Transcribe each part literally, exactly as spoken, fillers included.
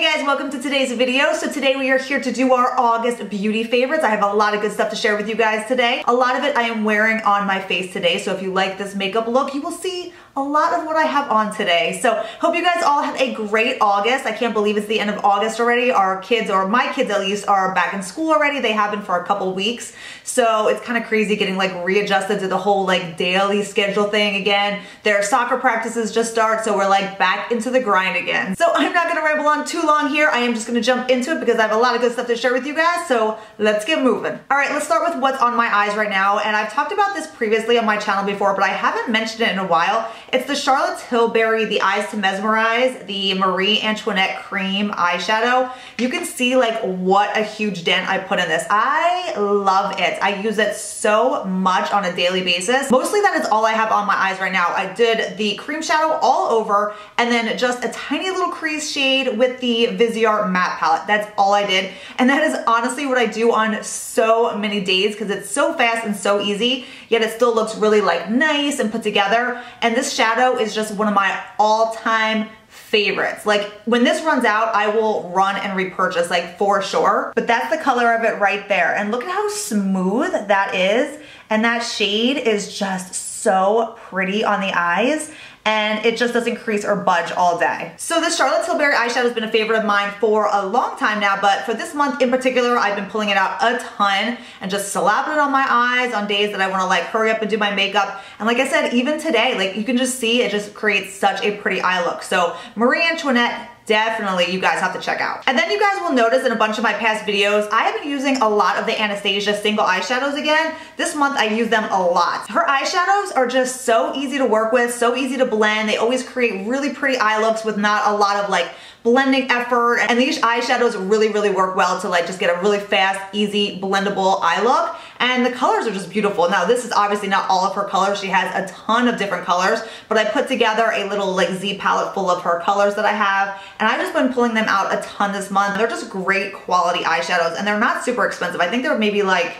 Hey guys, welcome to today's video. So today we are here to do our August beauty favorites. I have a lot of good stuff to share with you guys today. A lot of it I am wearing on my face today, so if you like this makeup look, you will see a lot of what I have on today. So hope you guys all have a great August. I can't believe it's the end of August already. Our kids, or my kids at least, are back in school already. They have been for a couple weeks. So it's kind of crazy getting like readjusted to the whole like daily schedule thing again. Their soccer practices just start, so we're like back into the grind again. So I'm not gonna ramble on too long here. I am just gonna jump into it because I have a lot of good stuff to share with you guys. So let's get moving. All right, let's start with what's on my eyes right now. And I've talked about this previously on my channel before, but I haven't mentioned it in a while. It's the Charlotte Tilbury, the Eyes to Mesmerize, the Marie Antoinette cream eyeshadow. You can see like what a huge dent I put in this. I love it. I use it so much on a daily basis. Mostly that is all I have on my eyes right now. I did the cream shadow all over and then just a tiny little crease shade with the Viseart matte palette. That's all I did. And that is honestly what I do on so many days because it's so fast and so easy, yet it still looks really like nice and put together. And this shadow is just one of my all-time favorites. Like when this runs out, I will run and repurchase, like for sure. But that's the color of it right there. And look at how smooth that is. And that shade is just so pretty on the eyes. And it just doesn't crease or budge all day. So this Charlotte Tilbury eyeshadow has been a favorite of mine for a long time now, but for this month in particular, I've been pulling it out a ton and just slapping it on my eyes on days that I wanna like hurry up and do my makeup. And like I said, even today, like you can just see it just creates such a pretty eye look. So Marie Antoinette, definitely you guys have to check out. And then you guys will notice in a bunch of my past videos, I have been using a lot of the Anastasia single eyeshadows again. This month I use them a lot. Her eyeshadows are just so easy to work with, so easy to blend. They always create really pretty eye looks with not a lot of like blending effort. And these eyeshadows really, really work well to like just get a really fast, easy, blendable eye look. And the colors are just beautiful. Now this is obviously not all of her colors. She has a ton of different colors, but I put together a little like Z palette full of her colors that I have. And I've just been pulling them out a ton this month. They're just great quality eyeshadows and they're not super expensive. I think they're maybe like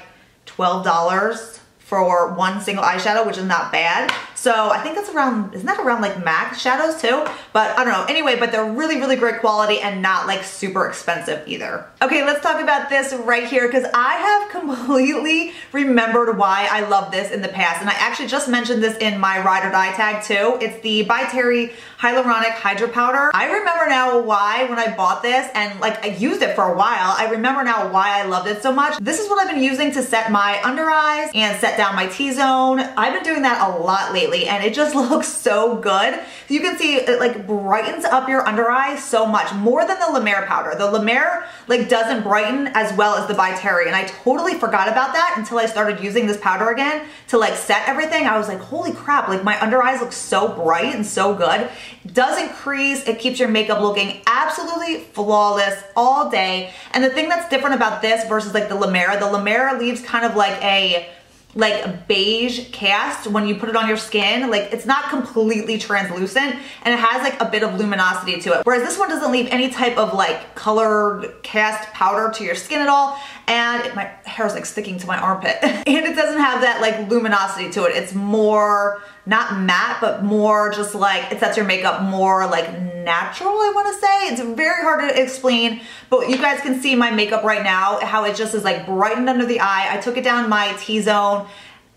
twelve dollars for one single eyeshadow, which is not bad. So I think that's around, isn't that around like MAC shadows too? But I don't know, anyway, but they're really, really great quality and not like super expensive either. Okay, let's talk about this right here because I have completely remembered why I love this in the past. And I actually just mentioned this in my ride or die tag too. It's the By Terry Hyaluronic Hydra Powder. I remember now why when I bought this and like I used it for a while. I remember now why I loved it so much. This is what I've been using to set my under eyes and set down my T-zone. I've been doing that a lot lately. And it just looks so good. You can see it like brightens up your under eye so much, more than the La Mer powder. The La Mer like doesn't brighten as well as the By Terry, and I totally forgot about that until I started using this powder again to like set everything. I was like, holy crap, like my under eyes look so bright and so good. It doesn't crease, it keeps your makeup looking absolutely flawless all day. And the thing that's different about this versus like the La Mer, the La Mer leaves kind of like a like a beige cast when you put it on your skin. Like it's not completely translucent and it has like a bit of luminosity to it. Whereas this one doesn't leave any type of like colored cast powder to your skin at all. And it, my hair's like sticking to my armpit. And it doesn't have that like luminosity to it. It's more, not matte, but more just like, it sets your makeup more like natural, I wanna say. It's very hard to explain, but you guys can see my makeup right now, how it just is like brightened under the eye. I took it down my T-zone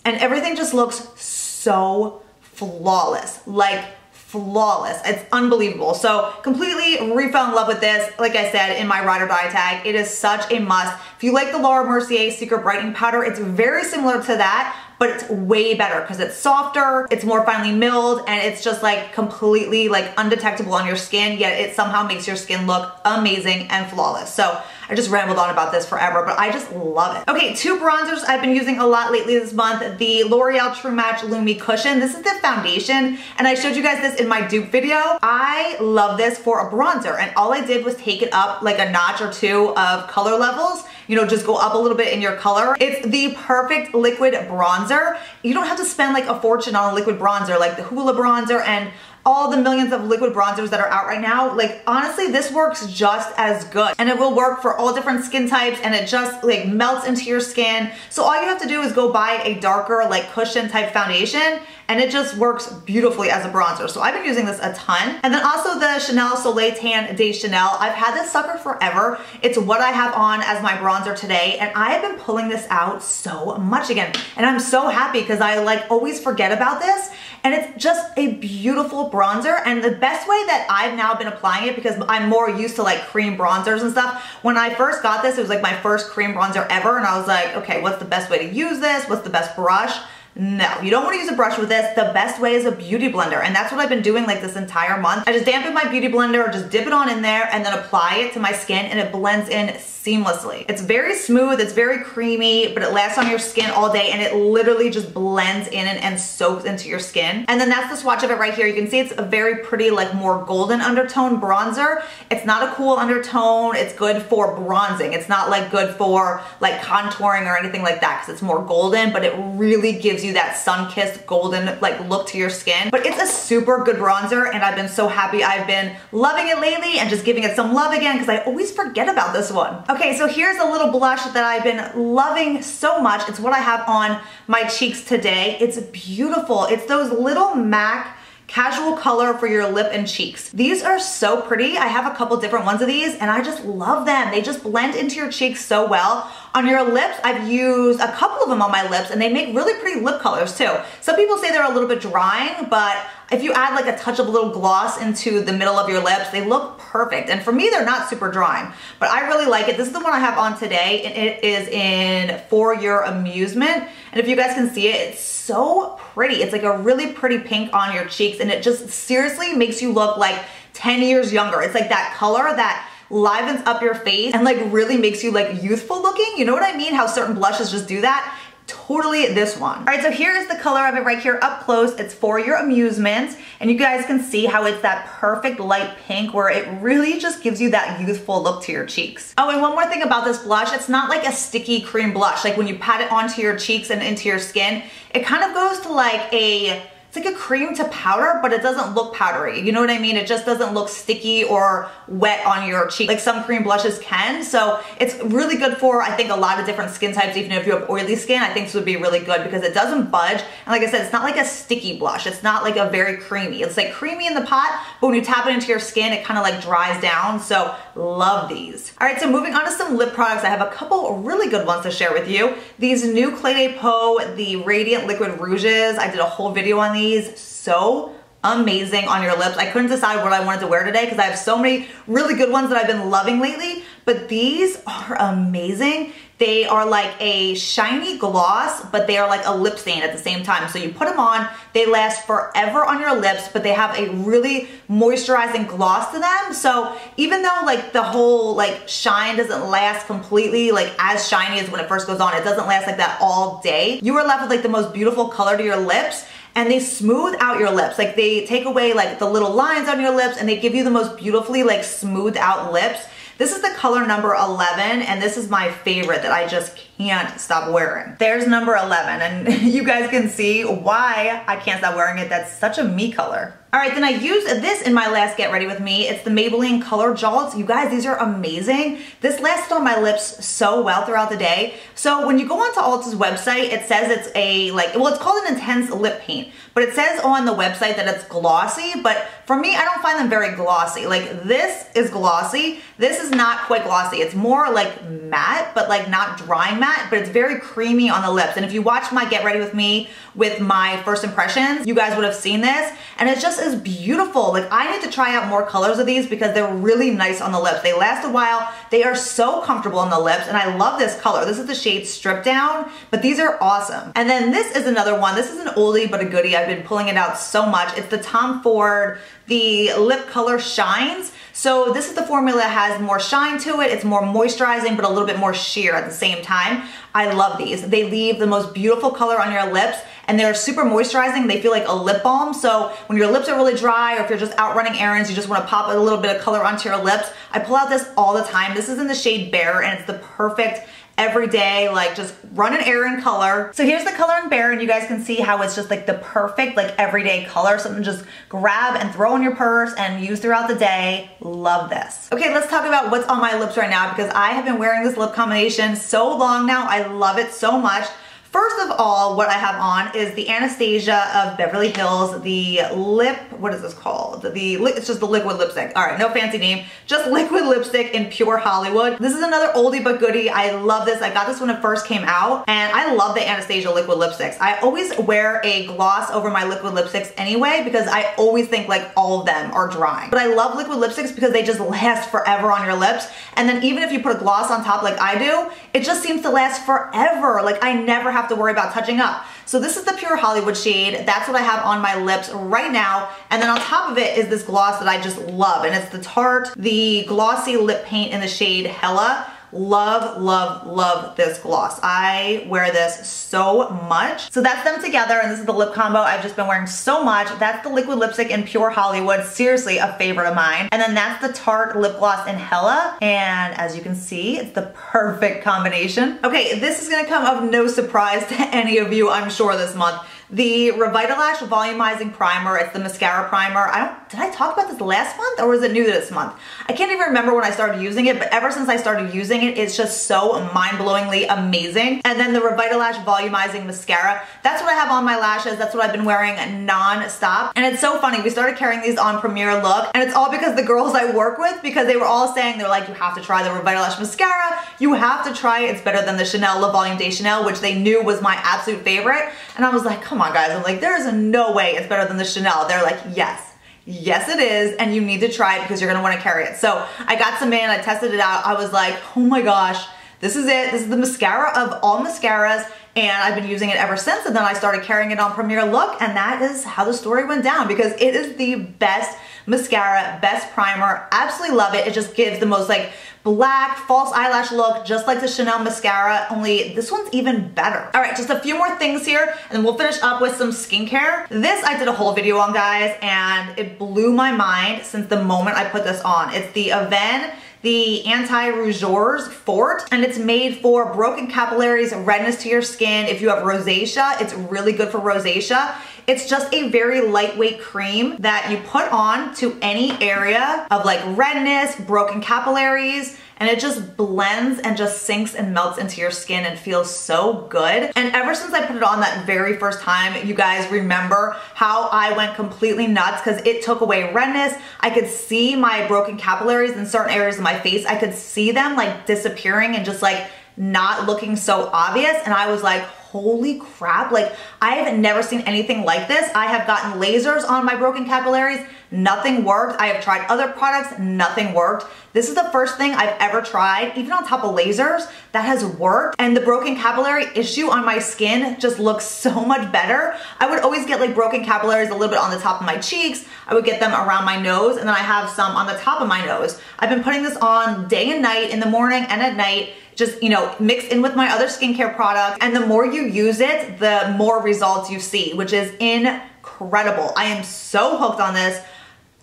and everything just looks so flawless, like flawless. It's unbelievable. So completely re-fell in love with this. Like I said, in my ride or die tag, it is such a must. If you like the Laura Mercier Secret Brightening Powder, it's very similar to that, but it's way better because it's softer, it's more finely milled, and it's just like completely like undetectable on your skin, yet it somehow makes your skin look amazing and flawless. So I just rambled on about this forever, but I just love it. Okay, two bronzers I've been using a lot lately this month, the L'Oreal True Match Lumi Cushion. This is the foundation, and I showed you guys this in my dupe video. I love this for a bronzer, and all I did was take it up like a notch or two of color levels, you know, just go up a little bit in your color. It's the perfect liquid bronzer. You don't have to spend like a fortune on a liquid bronzer like the Hoola bronzer and all the millions of liquid bronzers that are out right now, like honestly this works just as good, and it will work for all different skin types, and it just like melts into your skin. So all you have to do is go buy a darker like cushion type foundation, and it just works beautifully as a bronzer. So I've been using this a ton. And then also the Chanel Soleil Tan de Chanel. I've had this sucker forever. It's what I have on as my bronzer today, and I have been pulling this out so much again. And I'm so happy because I like always forget about this, and it's just a beautiful bronzer. And the best way that I've now been applying it, because I'm more used to like cream bronzers and stuff. When I first got this, it was like my first cream bronzer ever, and I was like, okay, what's the best way to use this? What's the best brush? No, you don't want to use a brush with this. The best way is a beauty blender, and that's what I've been doing like this entire month. I just dampen my beauty blender, just dip it on in there, and then apply it to my skin, and it blends in seamlessly. It's very smooth, it's very creamy, but it lasts on your skin all day, and it literally just blends in and, and soaks into your skin. And then that's the swatch of it right here. You can see it's a very pretty, like more golden undertone bronzer. It's not a cool undertone. It's good for bronzing. It's not like good for like contouring or anything like that, because it's more golden, but it really gives you that sun-kissed golden like look to your skin. But it's a super good bronzer, and I've been so happy. I've been loving it lately and just giving it some love again, because I always forget about this one. Okay, so here's a little blush that I've been loving so much. It's what I have on my cheeks today. It's beautiful. It's those little MAC Casual color for your lip and cheeks. These are so pretty. I have a couple different ones of these, and I just love them. They just blend into your cheeks so well. On your lips, I've used a couple of them on my lips, and they make really pretty lip colors too. Some people say they're a little bit drying, but if you add like a touch of a little gloss into the middle of your lips, they look perfect. And for me, they're not super drying, but I really like it. This is the one I have on today, and it is in For Your Amusement. And if you guys can see it, it's so pretty. It's like a really pretty pink on your cheeks, and it just seriously makes you look like ten years younger. It's like that color that livens up your face and like really makes you like youthful looking. You know what I mean? How certain blushes just do that. Totally this one. All right, so here is the color of it right here up close. It's For Your Amusement, and you guys can see how it's that perfect light pink where it really just gives you that youthful look to your cheeks. Oh, and one more thing about this blush, it's not like a sticky cream blush. Like when you pat it onto your cheeks and into your skin, it kind of goes to like a, it's like a cream to powder, but it doesn't look powdery. You know what I mean? It just doesn't look sticky or wet on your cheek like some cream blushes can. So it's really good for, I think, a lot of different skin types. Even if you have oily skin, I think this would be really good because it doesn't budge. And like I said, it's not like a sticky blush. It's not like a very creamy. It's like creamy in the pot, but when you tap it into your skin, it kind of like dries down. So love these. All right, so moving on to some lip products. I have a couple really good ones to share with you. These new Clé de Peau, the Radiant Liquid Rouges. I did a whole video on these. These so amazing on your lips. I couldn't decide what I wanted to wear today because I have so many really good ones that I've been loving lately, but these are amazing. They are like a shiny gloss, but they are like a lip stain at the same time. So you put them on, they last forever on your lips, but they have a really moisturizing gloss to them. So even though like the whole like shine doesn't last completely like as shiny as when it first goes on, it doesn't last like that all day. You are left with like the most beautiful color to your lips, and they smooth out your lips. Like they take away like the little lines on your lips, and they give you the most beautifully like smoothed out lips. This is the color number eleven, and this is my favorite that I just can't stop wearing. There's number eleven, and you guys can see why I can't stop wearing it. That's such a me color. All right, then I used this in my last Get Ready With Me. It's the Maybelline Color Jolts. You guys, these are amazing. This lasted on my lips so well throughout the day. So when you go onto Ulta's website, it says it's a, like, well, it's called an intense lip paint, but it says on the website that it's glossy, but for me, I don't find them very glossy. Like, this is glossy. This is not quite glossy. It's more like matte, but like not dry matte, but it's very creamy on the lips. And if you watch my Get Ready With Me with my first impressions, you guys would have seen this, and it's just is beautiful. Like, I need to try out more colors of these because they're really nice on the lips. They last a while. They are so comfortable on the lips, and I love this color. This is the shade Strip Down, but these are awesome. And then this is another one. This is an oldie but a goodie. I've been pulling it out so much. It's the Tom Ford, the Lip Color Shines. So this is the formula that has more shine to it. It's more moisturizing, but a little bit more sheer at the same time. I love these. They leave the most beautiful color on your lips, and they're super moisturizing. They feel like a lip balm. So when your lips are really dry, or if you're just out running errands, you just want to pop a little bit of color onto your lips, I pull out this all the time. This is in the shade Bare, and it's the perfect every day, like just run an errand color. So here's the color in Bare, and you guys can see how it's just like the perfect like everyday color, something just grab and throw in your purse and use throughout the day. Love this. Okay, let's talk about what's on my lips right now, because I have been wearing this lip combination so long now. I love it so much. First of all, what I have on is the Anastasia of Beverly Hills, the lip, what is this called? The It's just the liquid lipstick. All right, no fancy name, just liquid lipstick in Pure Hollywood. This is another oldie but goodie. I love this. I got this when it first came out, and I love the Anastasia liquid lipsticks. I always wear a gloss over my liquid lipsticks anyway, because I always think like all of them are drying. But I love liquid lipsticks because they just last forever on your lips. And then even if you put a gloss on top like I do, it just seems to last forever. Like I never have to worry about touching up. So this is the Pure Hollywood shade. That's what I have on my lips right now. And then on top of it is this gloss that I just love, and it's the Tarte, the glossy lip paint in the shade Hella. Love, love, love this gloss. I wear this so much. So that's them together, and this is the lip combo I've just been wearing so much. That's the liquid lipstick in Pure Hollywood, seriously a favorite of mine. And then that's the Tarte lip gloss in Hella, and as you can see, it's the perfect combination. Okay, this is gonna come of no surprise to any of you, I'm sure, this month. The Revitalash Volumizing Primer, it's the mascara primer. I don't, did I talk about this last month, or was it new this month? I can't even remember when I started using it, but ever since I started using it, it's just so mind-blowingly amazing. And then the Revitalash Volumizing Mascara, that's what I have on my lashes, that's what I've been wearing non-stop. And it's so funny, we started carrying these on Premier Look, and it's all because the girls I work with, because they were all saying, they're like, you have to try the Revitalash Mascara, you have to try it, it's better than the Chanel La Volume de Chanel, which they knew was my absolute favorite. And I was like, come on. Come on guys, I'm like, there is no way it's better than the Chanel. They're like, yes, yes it is, and you need to try it because you're gonna want to carry it. So I got some in, I tested it out, I was like, oh my gosh, this is it, this is the mascara of all mascaras, and I've been using it ever since. And then I started carrying it on Premier Look, and that is how the story went down, because it is the best mascara, best primer, absolutely love it. It just gives the most like black false eyelash look, just like the Chanel mascara, only this one's even better. All right, just a few more things here, and then we'll finish up with some skincare. This I did a whole video on, guys, and it blew my mind since the moment I put this on. It's the Aven, the Anti-Rougeurs Fort, and it's made for broken capillaries, redness to your skin. If you have rosacea, it's really good for rosacea. It's just a very lightweight cream that you put on to any area of like redness, broken capillaries, and it just blends and just sinks and melts into your skin and feels so good. And ever since I put it on that very first time, you guys remember how I went completely nuts because it took away redness. I could see my broken capillaries in certain areas of my face. I could see them like disappearing and just like not looking so obvious. And I was like, holy crap, like I have never seen anything like this. I have gotten lasers on my broken capillaries, nothing worked. I have tried other products, nothing worked. This is the first thing I've ever tried, even on top of lasers, that has worked. And the broken capillary issue on my skin just looks so much better. I would always get like broken capillaries a little bit on the top of my cheeks. I would get them around my nose, and then I have some on the top of my nose. I've been putting this on day and night, in the morning and at night, just, you know, mixed in with my other skincare products. And the more you use it, the more results you see, which is incredible. I am so hooked on this.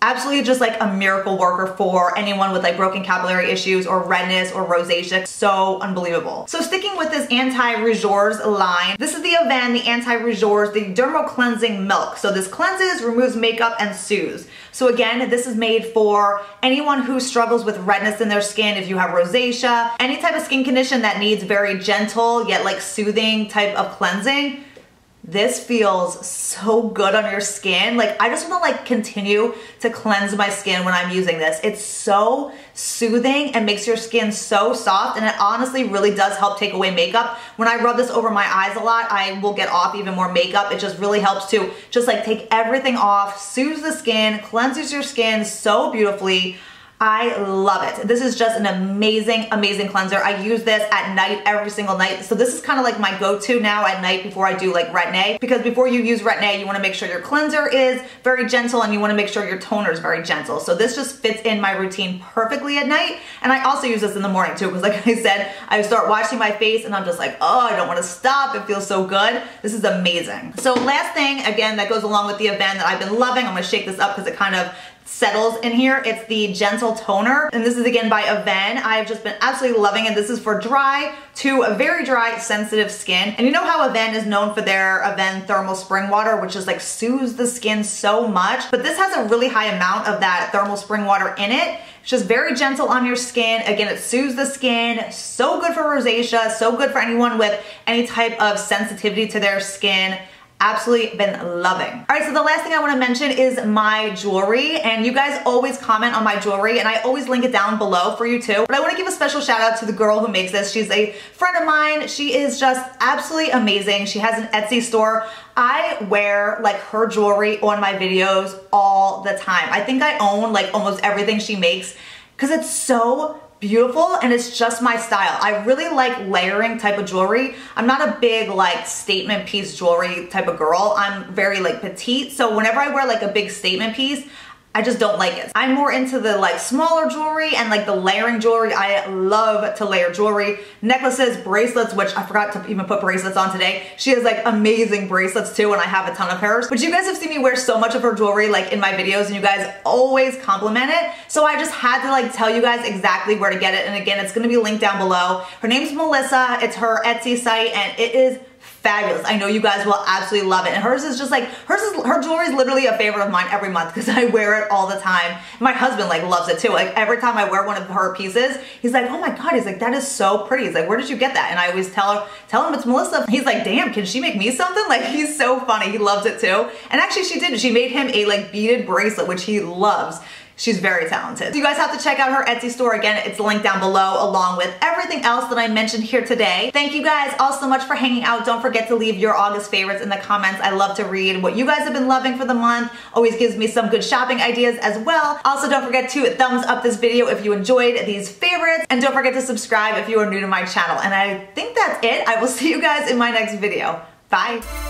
Absolutely just like a miracle worker for anyone with like broken capillary issues or redness or rosacea. So unbelievable. So sticking with this Anti-Rougeurs line, this is the Aven, the Anti-Rougeurs, the Dermal Cleansing Milk. So this cleanses, removes makeup, and soothes. So again, this is made for anyone who struggles with redness in their skin, if you have rosacea, any type of skin condition that needs very gentle yet like soothing type of cleansing. This feels so good on your skin. Like I just wanna like continue to cleanse my skin when I'm using this. It's so soothing and makes your skin so soft, and it honestly really does help take away makeup. When I rub this over my eyes a lot, I will get off even more makeup. It just really helps to just like take everything off, soothes the skin, cleanses your skin so beautifully. I love it. This is just an amazing, amazing cleanser. I use this at night, every single night. So this is kind of like my go-to now at night before I do like Retin-A, because before you use Retin-A, you wanna make sure your cleanser is very gentle, and you wanna make sure your toner is very gentle. So this just fits in my routine perfectly at night. And I also use this in the morning too, because like I said, I start washing my face and I'm just like, oh, I don't wanna stop. It feels so good. This is amazing. So last thing, again, that goes along with the event that I've been loving. I'm gonna shake this up because it kind of settles in here. It's the Gentle Toner, and this is again by Aven. I've just been absolutely loving it. This is for dry to a very dry, sensitive skin. And you know how Aven is known for their Aven Thermal Spring Water, which is like soothes the skin so much, but this has a really high amount of that thermal spring water in it. It's just very gentle on your skin. Again, it soothes the skin. So good for rosacea, so good for anyone with any type of sensitivity to their skin. Absolutely been loving. All right, so the last thing I want to mention is my jewelry, and you guys always comment on my jewelry and I always link it down below for you too, but I want to give a special shout out to the girl who makes this. She's a friend of mine. She is just absolutely amazing. She has an Etsy store. I wear like her jewelry on my videos all the time. I think I own like almost everything she makes because it's so beautiful and it's just my style. I really like layering type of jewelry. I'm not a big like statement piece jewelry type of girl. I'm very like petite, so whenever I wear like a big statement piece, I just don't like it. I'm more into the like smaller jewelry and like the layering jewelry. I love to layer jewelry, necklaces, bracelets, which I forgot to even put bracelets on today. She has like amazing bracelets too, and I have a ton of hers. But you guys have seen me wear so much of her jewelry like in my videos, and you guys always compliment it. So I just had to like tell you guys exactly where to get it. And again, it's gonna be linked down below. Her name's Melissa. It's her Etsy site, and it is fabulous. I know you guys will absolutely love it. And hers is just like, hers is, her jewelry is literally a favorite of mine every month because I wear it all the time. My husband like loves it too. Like every time I wear one of her pieces, he's like, oh my God, he's like, that is so pretty. He's like, where did you get that? And I always tell her, tell him it's Melissa. He's like, damn, can she make me something? Like he's so funny. He loves it too. And actually she did. She made him a like beaded bracelet, which he loves. She's very talented. So you guys have to check out her Etsy store. Again, it's linked down below along with everything else that I mentioned here today. Thank you guys all so much for hanging out. Don't forget to leave your August favorites in the comments. I love to read what you guys have been loving for the month. Always gives me some good shopping ideas as well. Also, don't forget to thumbs up this video if you enjoyed these favorites, and don't forget to subscribe if you are new to my channel. And I think that's it. I will see you guys in my next video. Bye.